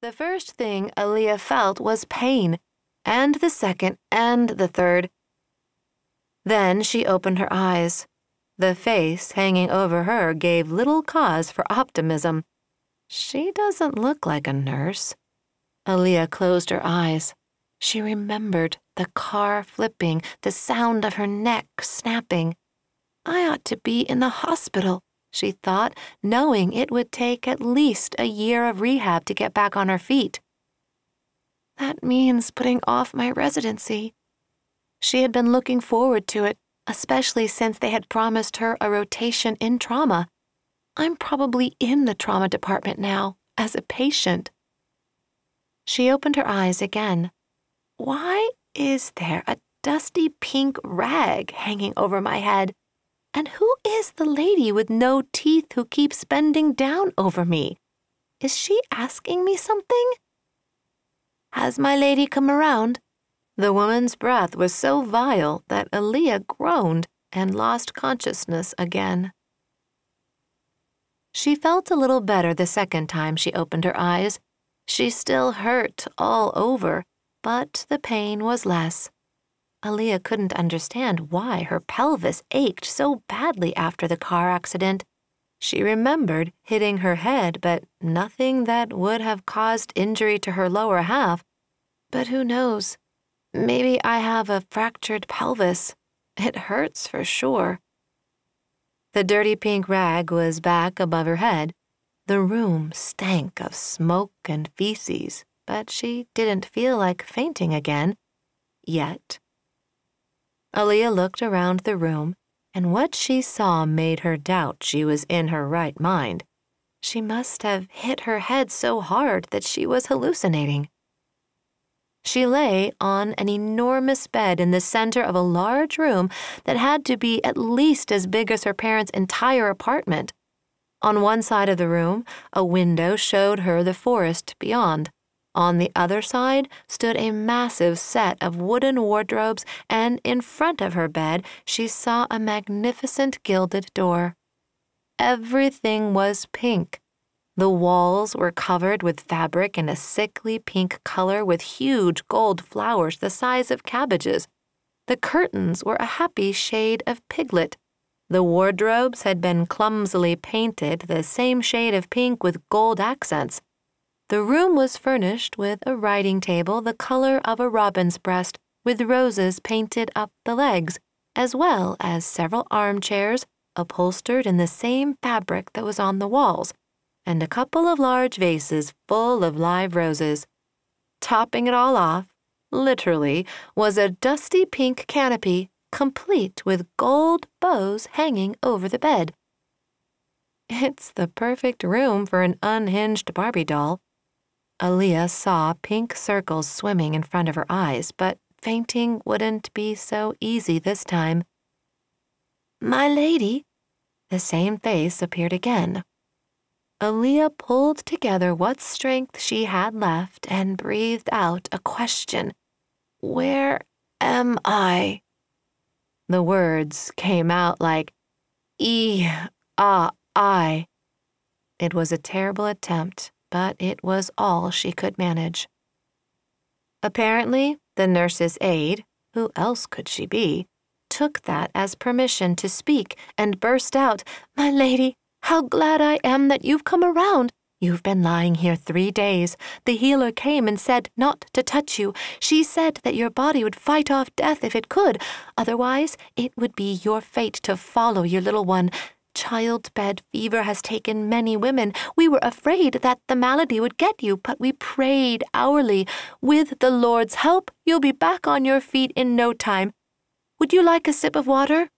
The first thing Aliya felt was pain, and the second and the third. Then she opened her eyes. The face hanging over her gave little cause for optimism. She doesn't look like a nurse. Aliya closed her eyes. She remembered the car flipping, the sound of her neck snapping. I ought to be in the hospital, she thought, knowing it would take at least a year of rehab to get back on her feet. That means putting off my residency. She had been looking forward to it, especially since they had promised her a rotation in trauma. I'm probably in the trauma department now, as a patient. She opened her eyes again. Why is there a dusty pink rag hanging over my head? And who is the lady with no teeth who keeps bending down over me? Is she asking me something? Has my lady come around? The woman's breath was so vile that Aliya groaned and lost consciousness again. She felt a little better the second time she opened her eyes. She still hurt all over, but the pain was less. Aliya couldn't understand why her pelvis ached so badly after the car accident. She remembered hitting her head, but nothing that would have caused injury to her lower half. But who knows? Maybe I have a fractured pelvis. It hurts for sure. The dirty pink rag was back above her head. The room stank of smoke and feces, but she didn't feel like fainting again. Yet. Aliya looked around the room, and what she saw made her doubt she was in her right mind. She must have hit her head so hard that she was hallucinating. She lay on an enormous bed in the center of a large room that had to be at least as big as her parents' entire apartment. On one side of the room, a window showed her the forest beyond. On the other side stood a massive set of wooden wardrobes, and in front of her bed she saw a magnificent gilded door. Everything was pink. The walls were covered with fabric in a sickly pink color with huge gold flowers the size of cabbages. The curtains were a happy shade of piglet. The wardrobes had been clumsily painted the same shade of pink with gold accents. The room was furnished with a writing table the color of a robin's breast, with roses painted up the legs, as well as several armchairs upholstered in the same fabric that was on the walls, and a couple of large vases full of live roses. Topping it all off, literally, was a dusty pink canopy, complete with gold bows hanging over the bed. It's the perfect room for an unhinged Barbie doll. Aliya saw pink circles swimming in front of her eyes, but fainting wouldn't be so easy this time. My lady, the same face appeared again. Aliya pulled together what strength she had left and breathed out a question. Where am I? The words came out like E-A-I. It was a terrible attempt, but it was all she could manage. Apparently, the nurse's aide, who else could she be, took that as permission to speak and burst out, My lady, how glad I am that you've come around. You've been lying here 3 days. The healer came and said not to touch you. She said that your body would fight off death if it could. Otherwise, it would be your fate to follow your little one. Childbed fever has taken many women. We were afraid that the malady would get you, but we prayed hourly. With the Lord's help, you'll be back on your feet in no time. Would you like a sip of water?